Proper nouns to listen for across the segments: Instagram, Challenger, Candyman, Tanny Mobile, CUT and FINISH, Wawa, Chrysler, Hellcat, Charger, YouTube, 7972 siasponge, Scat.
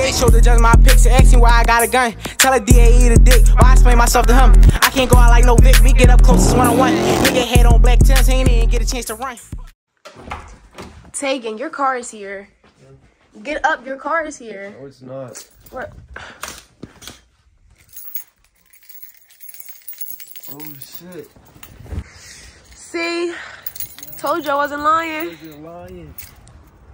DA show to judge my pics and asking why I got a gun. Tell a DA eat a dick, why I explain myself to him. I can't go out like no Vic, we get up close, it's one-on-one. Nigga head on black Timbs, he ain't even get a chance to run. Tegan, your car is here. Get up, your car is here. No, it's not. What? Oh, shit. See? Told you I wasn't lying. You're lying.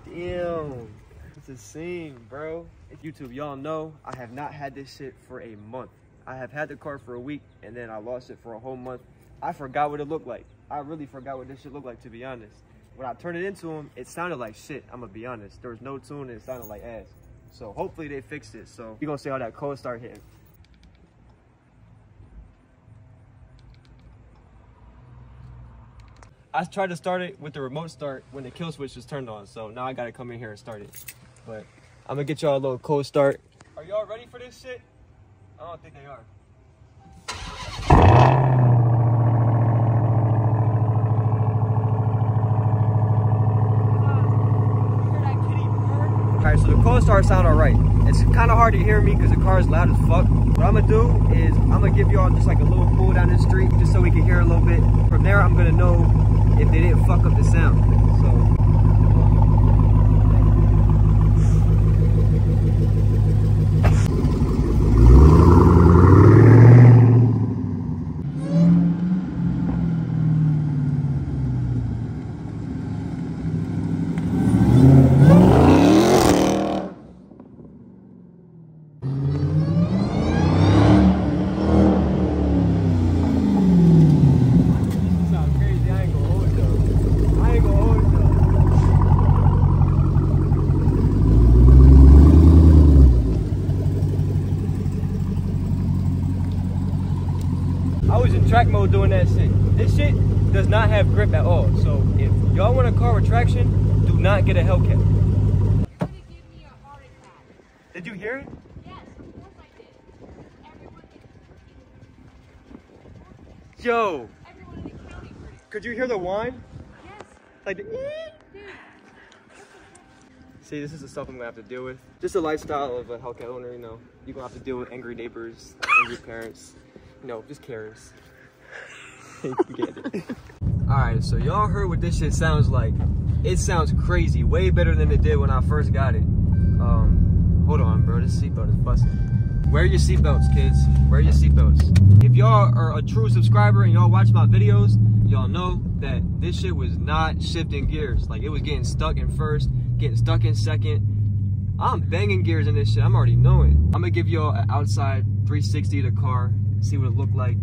Damn. It's a scene, bro. YouTube, y'all know I have not had this shit for a month. I have had the car for a week, and then I lost it for a whole month. I forgot what it looked like. I really forgot what this shit looked like, to be honest. When I turned it into him, it sounded like shit. I'm gonna be honest. There was no tune, and it sounded like ass. So hopefully they fixed it. So you're gonna see how that cold start hitting. I tried to start it with the remote start when the kill switch was turned on, so now I gotta come in here and start it. But I'm gonna get y'all a little cold start. Are y'all ready for this shit? I don't think they are. Alright, so the cold start sound alright. It's kind of hard to hear me because the car is loud as fuck. What I'm gonna do is I'm gonna give y'all just like a little pull down the street just so we can hear a little bit. From there, I'm gonna know if they didn't fuck up the sound. So. Track mode doing that shit. This shit does not have grip at all. So if y'all want a car with traction, do not get a Hellcat. You're gonna give me a heart attack. Did you hear it? Yes, of course I did. Everyone did. Yo. Everyone in the county. Could you hear the whine? Yes. Like the ee? See, this is the stuff I'm gonna have to deal with. Just the lifestyle of a Hellcat owner, you know. You're gonna have to deal with angry neighbors, angry parents. You know, just careless. Alright, so y'all heard what this shit sounds like. It sounds crazy, way better than it did when I first got it. Hold on, bro, this seatbelt is busting. Wear your seatbelts, kids. Wear your seatbelts. If y'all are a true subscriber and y'all watch my videos, y'all know that this shit was not shifting gears. Like, it was getting stuck in first, getting stuck in second. I'm banging gears in this shit, I'm already knowing. I'm gonna give y'all an outside 360 of the car, see what it looked like.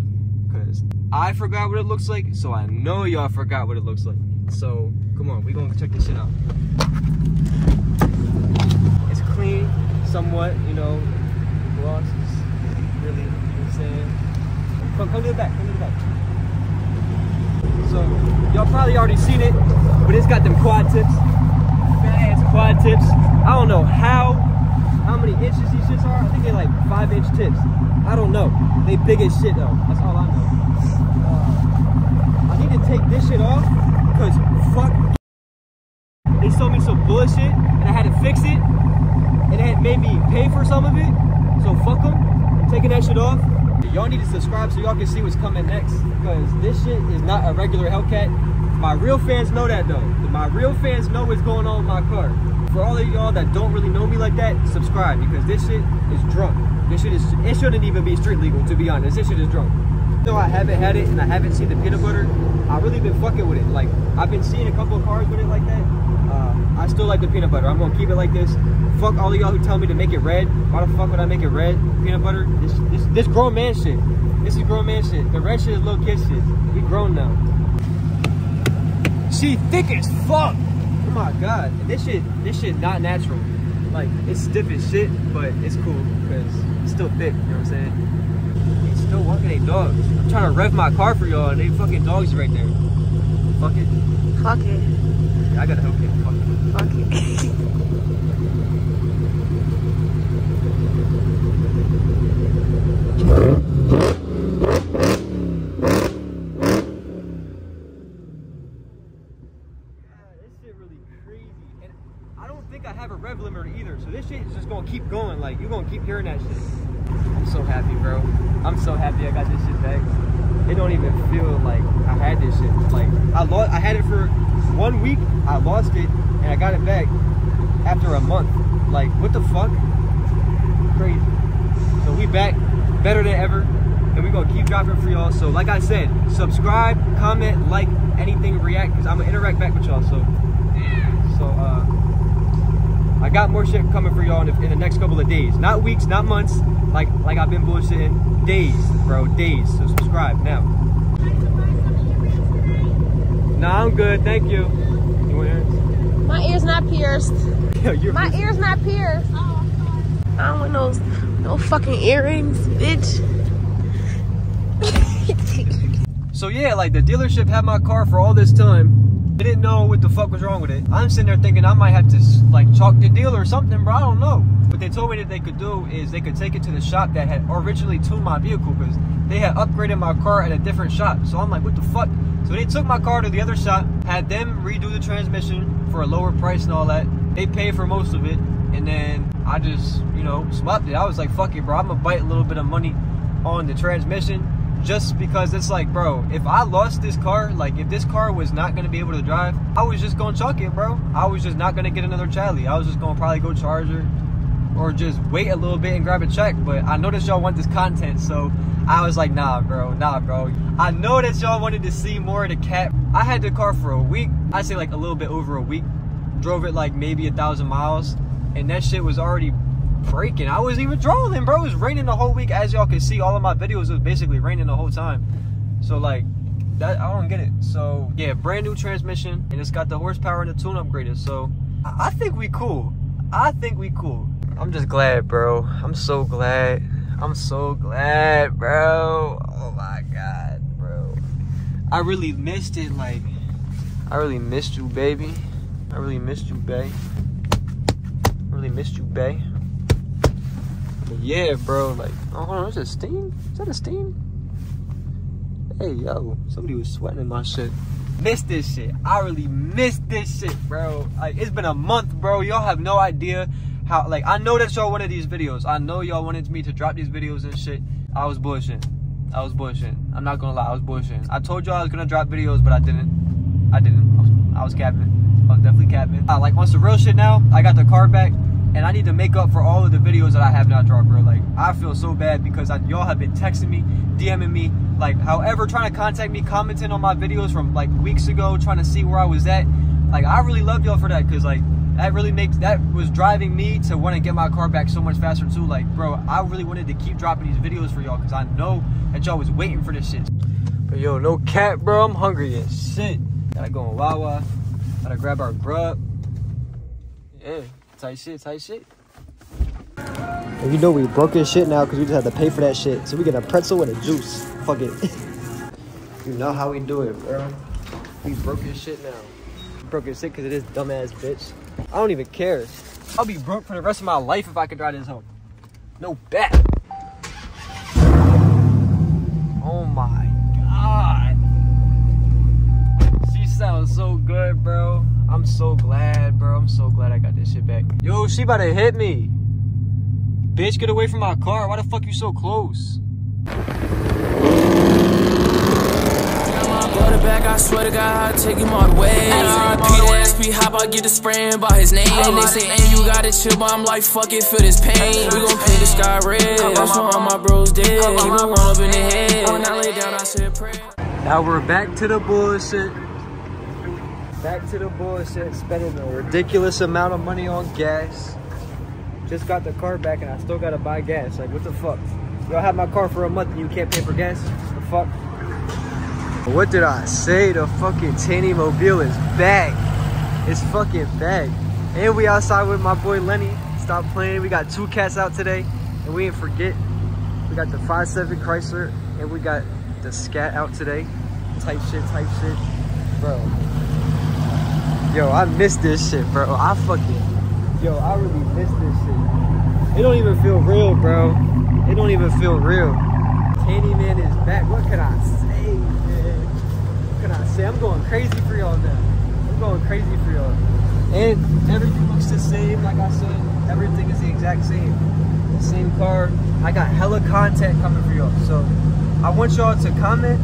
Because I forgot what it looks like, so I know y'all forgot what it looks like. So, come on, we gonna check this shit out. It's clean, somewhat, you know, gloss is really, you know what I'm saying? Come to the back, come to the back. So, y'all probably already seen it, but it's got them quad tips. Fat ass quad tips. I don't know how many inches these shits are. I think they're like 5-inch tips. I don't know. They big as shit though. That's all I know. I need to take this shit off because fuck, they sold me some bullshit and I had to fix it and they had made me pay for some of it. So fuck them. I'm taking that shit off. Y'all need to subscribe so y'all can see what's coming next because this shit is not a regular Hellcat. My real fans know that though. My real fans know what's going on with my car. For all of y'all that don't really know me like that, subscribe because this shit is drunk. This shit is, it shouldn't even be street legal, to be honest. This shit is drunk. Though I haven't had it and I haven't seen the peanut butter, I've really been fucking with it. Like, I've been seeing a couple of cars with it like that. I still like the peanut butter. I'm gonna keep it like this. Fuck all of y'all who tell me to make it red. Why the fuck would I make it red? Peanut butter? This grown man shit. This is grown man shit. The red shit is little kid shit. We grown now. She thick as fuck. Oh my god, this shit not natural. Like, it's stiff as shit, but it's cool because it's still thick, you know what I'm saying? They still walking their dogs. I'm trying to rev my car for y'all and they fucking dogs right there. Fuck it. Fuck it. Yeah, I gotta help it. Fuck it. Fuck it. I think I have a rev limiter either, so this shit is just gonna keep going. Like, you're gonna keep hearing that shit. I'm so happy, bro. I'm so happy I got this shit back. It don't even feel like I had this shit. Like, I had it for 1 week, I lost it, and I got it back after a month. Like, what the fuck? Crazy. So we back, better than ever, and we're gonna keep dropping for y'all. So like I said, subscribe, comment, like, anything, react, because I'm gonna interact back with y'all. So I got more shit coming for y'all in the next couple of days. Not weeks, not months, like I've been bullshitting. Days, bro, days. So subscribe now. Nah, I'm good, thank you. You want ears? My ear's not pierced. Yo, my ear's not pierced. Oh, I don't want no fucking earrings, bitch. So yeah, like, the dealership had my car for all this time. I didn't know what the fuck was wrong with it. I'm sitting there thinking I might have to like talk to the dealer or something, bro. I don't know. What they told me that they could do is they could take it to the shop that had originally tuned my vehicle, because they had upgraded my car at a different shop. So I'm like, what the fuck? So they took my car to the other shop, had them redo the transmission for a lower price and all that. They paid for most of it, and then I just, you know, swapped it. I was like, fuck it, bro. I'm gonna bite a little bit of money on the transmission. Just because it's like, bro, if I lost this car, like, if this car was not going to be able to drive, I was just going to chalk it, bro. I was just not going to get another Chally. I was just going to probably go Charger or just wait a little bit and grab a check. But I know that y'all want this content, so I was like, nah, bro. I know that y'all wanted to see more of the cat. I had the car for a week. I'd say like a little bit over a week. Drove it like maybe 1,000 miles, and that shit was already breaking. I wasn't even trolling, bro. It was raining the whole week. As y'all can see, all of my videos was basically raining the whole time. So like, that I don't get it. So yeah, brand new transmission, and it's got the horsepower and the tune upgraded. So I think we cool. I'm just glad, bro. I'm so glad. Bro. Oh my god, bro. I really missed it. Like, I really missed you, baby. I really missed you, bae. Yeah, bro, like, oh, hold on, is that steam? Is that a steam? Hey, yo, somebody was sweating in my shit. Missed this shit. I really missed this shit, bro. Like, it's been a month, bro. Y'all have no idea how, like, I know that y'all wanted these videos. I know y'all wanted me to drop these videos and shit. I was bullshitting. I'm not gonna lie, I was bullshitting. I told y'all I was gonna drop videos, but I didn't. I was capping. I was definitely capping. Like, on some real shit now, I got the car back. And I need to make up for all of the videos that I have not dropped, bro. Like, I feel so bad because y'all have been texting me, DMing me, like, however, trying to contact me, commenting on my videos from, like, weeks ago, trying to see where I was at. Like, I really love y'all for that, because, like, that was driving me to want to get my car back so much faster, too. Like, bro, I really wanted to keep dropping these videos for y'all, because I know that y'all was waiting for this shit. But, yo, no cap, bro. I'm hungry as shit. Gotta go on Wawa. Gotta grab our grub. Yeah. Tight shit. And you know we broke this shit now because we just had to pay for that shit. So we get a pretzel and a juice. Fuck it. You know how we do it, bro. We broke this shit now. Broke this shit because of this dumbass bitch. I don't even care. I'll be broke for the rest of my life if I can drive this home. No bet. Oh my god. She sounds so good, bro. I'm so glad, bro. I'm so glad I got this shit back. Yo, she about to hit me. Bitch, get away from my car. Why the fuck you so close? Back, I swear to God, take him all the way. RP to SP, hop out, get the spraying by his name. And they say, and you got it chill, but I'm like, fuck it, feel this pain. We gon' paint the sky red. That's what all my bros did. He gon' run up in the head. When I lay down, I said pray. Now we're back to the bullshit. Spending a ridiculous amount of money on gas. Just got the car back and I still gotta buy gas. Like, what the fuck? Y'all had my car for a month and you can't pay for gas? The fuck? What did I say? The fucking Tanny Mobile is back. It's fucking back. And we outside with my boy Lenny. Stop playing. We got 2 cats out today. And we didn't forget. We got the 5.7 Chrysler and we got the Scat out today. Type shit. Bro. Yo, I missed this shit, bro. I really missed this shit. It don't even feel real, bro. Candyman is back. What can I say, man? I'm going crazy for y'all now. And everything looks the same. Like I said, everything is the exact same. The same car. I got hella content coming for y'all. So I want y'all to comment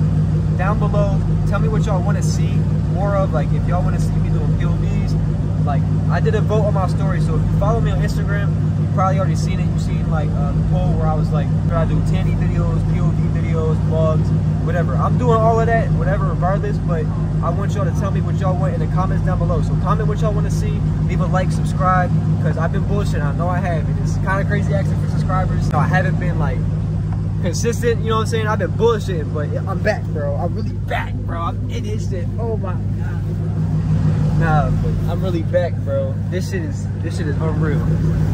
down below. Tell me what y'all want to see more of. Like if y'all want to see me doing POVs. Like I did a vote on my story. So if you follow me on Instagram, you've probably already seen it. You've seen like the poll where I was like, I do Tanny videos, POV videos, vlogs, whatever. I'm doing all of that, whatever, regardless. But I want y'all to tell me what y'all want in the comments down below. So comment what y'all want to see. Leave a like, subscribe, because I've been bullshitting. I know I have. It's kind of crazy asking for subscribers. I haven't been like consistent, you know what I'm saying? I've been bullshitting, but I'm back, bro. I'm really back, bro. I'm in this shit. Oh my god. Nah, but I'm really back, bro. This shit is unreal.